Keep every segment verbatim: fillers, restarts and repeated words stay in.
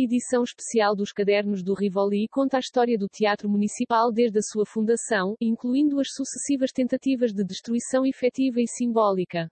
Edição especial dos Cadernos do Rivoli conta a história do Teatro Municipal desde a sua fundação, incluindo as sucessivas tentativas de destruição efetiva e simbólica.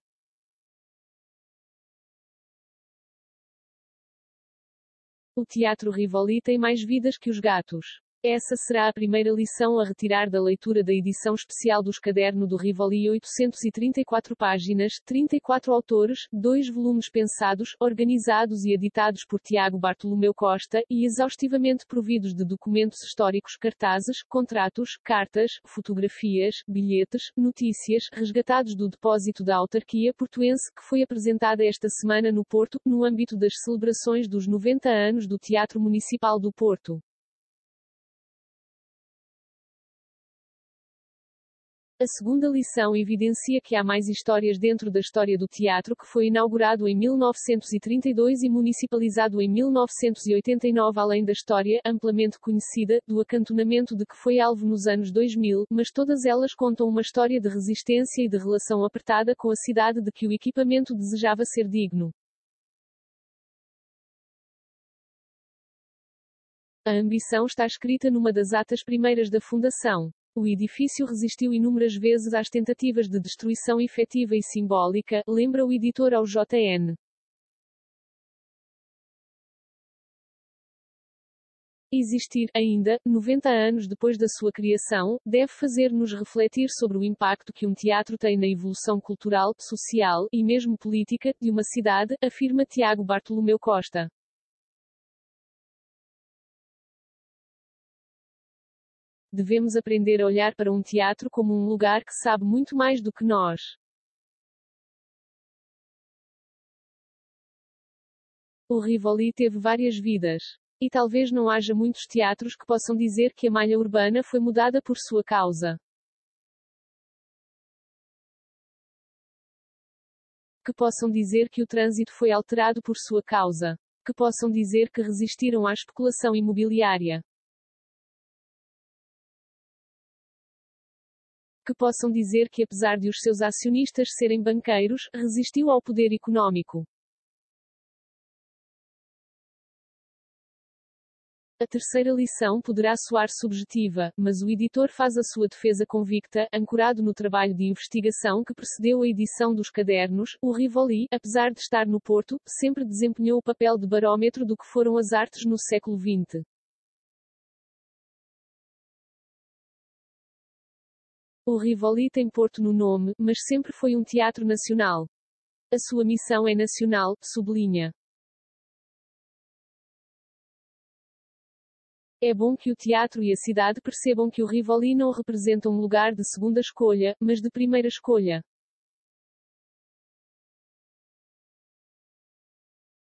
O Teatro Rivoli tem mais vidas que os gatos. Essa será a primeira lição a retirar da leitura da edição especial dos Cadernos do Rivoli. Oitocentas e trinta e quatro páginas, trinta e quatro autores, dois volumes pensados, organizados e editados por Tiago Bartolomeu Costa, e exaustivamente providos de documentos históricos, cartazes, contratos, cartas, fotografias, bilhetes, notícias, resgatados do depósito da autarquia portuense, que foi apresentada esta semana no Porto, no âmbito das celebrações dos noventa anos do Teatro Municipal do Porto. A segunda lição evidencia que há mais histórias dentro da história do teatro, que foi inaugurado em mil novecentos e trinta e dois e municipalizado em mil novecentos e oitenta e nove, além da história, amplamente conhecida, do acantonamento de que foi alvo nos anos dois mil, mas todas elas contam uma história de resistência e de relação apertada com a cidade de que o equipamento desejava ser digno. A ambição está escrita numa das atas primeiras da fundação. O edifício resistiu inúmeras vezes às tentativas de destruição efetiva e simbólica, lembra o editor ao J N. Existir, ainda, noventa anos depois da sua criação, deve fazer-nos refletir sobre o impacto que um teatro tem na evolução cultural, social, e mesmo política, de uma cidade, afirma Tiago Bartolomeu Costa. Devemos aprender a olhar para um teatro como um lugar que sabe muito mais do que nós. O Rivoli teve várias vidas. E talvez não haja muitos teatros que possam dizer que a malha urbana foi mudada por sua causa. Que possam dizer que o trânsito foi alterado por sua causa. Que possam dizer que resistiram à especulação imobiliária. Que possam dizer que, apesar de os seus acionistas serem banqueiros, resistiu ao poder económico. A terceira lição poderá soar subjetiva, mas o editor faz a sua defesa convicta, ancorado no trabalho de investigação que precedeu a edição dos Cadernos. O Rivoli, apesar de estar no Porto, sempre desempenhou o papel de barómetro do que foram as artes no século vinte. O Rivoli tem Porto no nome, mas sempre foi um teatro nacional. A sua missão é nacional, sublinha. É bom que o teatro e a cidade percebam que o Rivoli não representa um lugar de segunda escolha, mas de primeira escolha.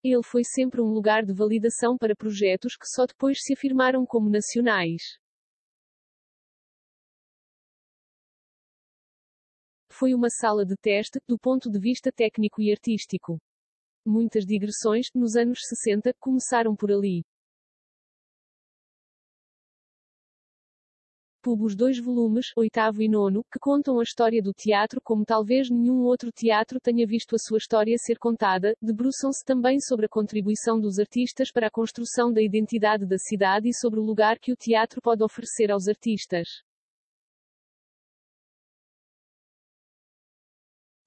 Ele foi sempre um lugar de validação para projetos que só depois se afirmaram como nacionais. Foi uma sala de teste, do ponto de vista técnico e artístico. Muitas digressões, nos anos sessenta, começaram por ali. Publicou dois volumes, oitavo e nono, que contam a história do teatro como talvez nenhum outro teatro tenha visto a sua história ser contada, debruçam-se também sobre a contribuição dos artistas para a construção da identidade da cidade e sobre o lugar que o teatro pode oferecer aos artistas.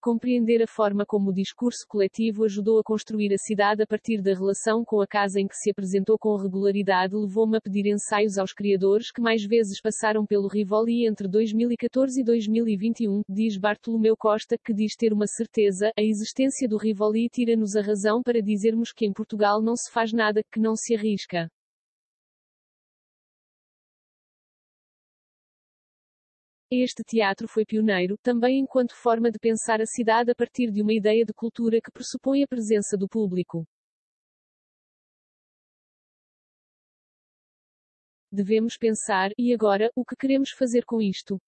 Compreender a forma como o discurso coletivo ajudou a construir a cidade a partir da relação com a casa em que se apresentou com regularidade levou-me a pedir ensaios aos criadores que mais vezes passaram pelo Rivoli entre dois mil e catorze e dois mil e vinte e um, diz Bartolomeu Costa, que diz ter uma certeza: a existência do Rivoli tira-nos a razão para dizermos que em Portugal não se faz nada, que não se arrisca. Este teatro foi pioneiro, também enquanto forma de pensar a cidade a partir de uma ideia de cultura que pressupõe a presença do público. Devemos pensar, e agora, o que queremos fazer com isto?